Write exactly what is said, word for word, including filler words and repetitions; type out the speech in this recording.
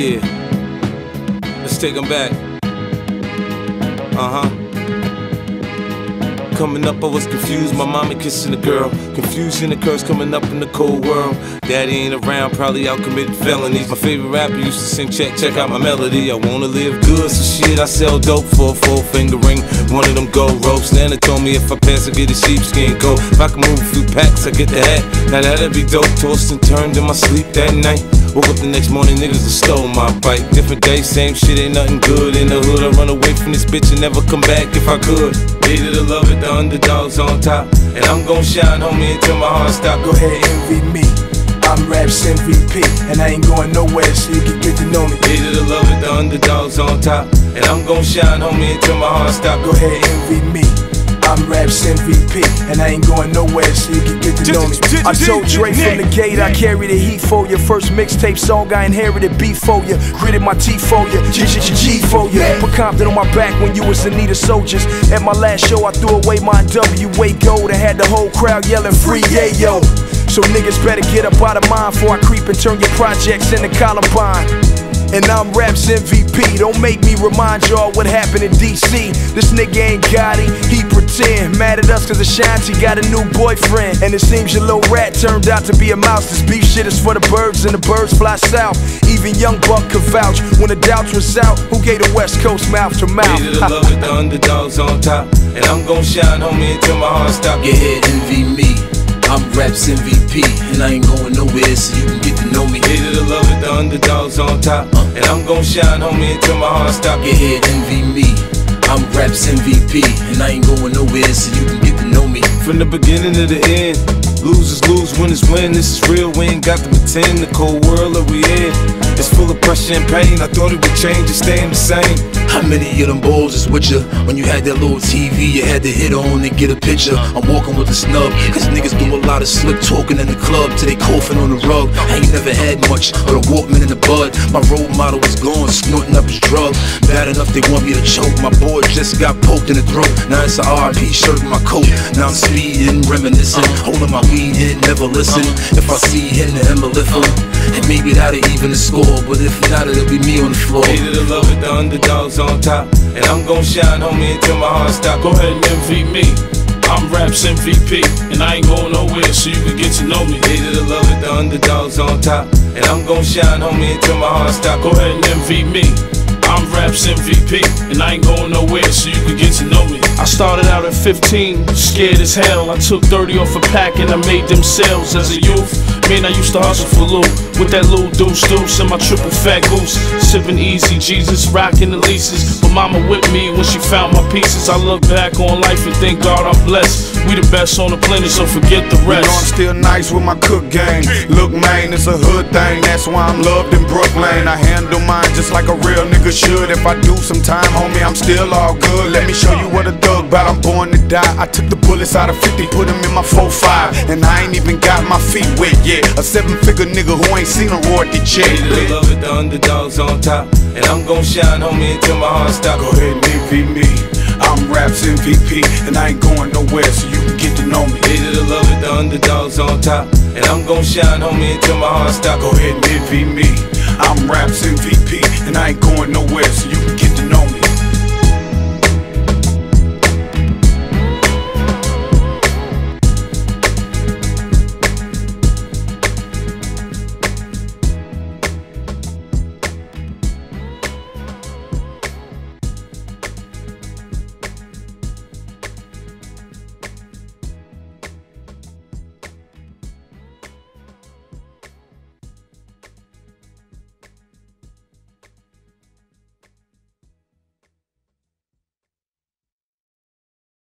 Yeah. Let's take them back. Uh-huh. Coming up, I was confused. My mama kissing a girl. Confusion occurs coming up in the cold world. Daddy ain't around, probably out committing felonies. My favorite rapper used to sing, check, check out my melody. I wanna live good, so shit, I sell dope for a four finger ring. One of them gold ropes. Nana told me if I pass, I get a sheepskin coat. If I can move a few packs, I get the hat. Now that'd be dope. Tossed and turned in my sleep that night. Woke up the next morning, niggas have stole my bike. Different day, same shit, ain't nothing good in the hood. I run away from this bitch and never come back if I could. Hated to love it, the underdog's on top. And I'm gon' shine, homie, until my heart stop. Go ahead, envy me. I'm Rap's M V P, and I ain't going nowhere, so you can get to know me. Hated to love it, the underdog's on top. And I'm gon' shine, homie, until my heart stop. Go ahead, envy me. I'm Rap's M V P, and I ain't going nowhere, so you can get to know me. I told Dre from the gate I carry the heat for you. First mixtape song I inherited beef for you. Gritted my teeth for you, G G G for you. Put Compton on my back when you was in need of soldiers. At my last show I threw away my W A gold and had the whole crowd yelling free yayo. So niggas better get up out of mine before I creep and turn your projects into Columbine. And I'm Rap's M V P, don't make me remind y'all what happened in D C This nigga ain't got it, he pretend. Mad at us cause Ashanti got a new boyfriend. And it seems your little rat turned out to be a mouse. This beef shit is for the birds and the birds fly south. Even young Buck could vouch when the doubts was out. Who gave the West Coast mouth to mouth? Hated to love it, the underdog's on top. And I'm gon' shine, homie, until my heart stop. Go ahead, envy me. I'm Rap's M V P, and I ain't going nowhere, so you can get to know me. Hated to love it, the underdog's on top. And I'm gon' shine, homie, until my heart stop. Go ahead, envy me. I'm Rap's M V P, and I ain't going nowhere, so you can get to know me. From the beginning to the end, lose is lose, win is win. This is real, we ain't got to pretend. The cold world that we in, it's full of pressure and pain. I thought it would change, it's staying the same. How many of them balls is with ya? When you had that little T V, you had to hit on and get a picture. I'm walking with a snub, cause niggas do a lot of slick talking in the club till they coughing on the rug. I ain't never had much, or the Walkman in the bud. My role model was gone, snorting up his drug. Bad enough they want me to choke, my boy just got poked in the throat. Now it's a R I P shirt in my coat. Now I'm speeding, reminiscing, holding my weed in, never listen. If I see him, then I'ma lift him. And maybe that'll even the score, but if not, it'll be me on the floor. Hated to love it, the underdog's on top. And I'm gon' shine, homie, until my heart stop. Go ahead and envy me. I'm Rap's M V P, and I ain't going nowhere, so you can get to know me. Hated to love it, the underdog's on top. And I'm gon' shine, homie, until my heart stop. Go ahead and envy me. I'm Rap's M V P, and I ain't going nowhere, so you can get to know me. I started out at fifteen, scared as hell. I took thirty off a pack and I made them sales as a youth. Man, I used to hustle for Lou, with that little deuce deuce and my triple fat goose. Sippin' easy, Jesus, rockin' the leases. But mama whipped me when she found my pieces. I look back on life and thank God I'm blessed. We the best on the planet, so forget the rest. You know I'm still nice with my cook game. Look, man, it's a hood thing, that's why I'm loved in Brooklyn. I handle mine just like a real nigga should. If I do some time, homie, I'm still all good. Let me show you what a thug bout, I'm born to die. I took the bullets out of fifty, put them in my four five. And I ain't even got my feet wet yet. A seven-figure nigga who ain't seen a royalty check. Hated to love it, the underdog's on top. And I'm gon' shine, homie, until my heart stop. Go ahead and envy me. I'm Rap's M V P, and I ain't going nowhere, so you can get to know me. Hated to love it, the underdog's on top. And I'm gon' shine, homie, until my heart stop. Go ahead and envy me. I'm Rap's M V P, and I ain't going nowhere, so you can get to know me.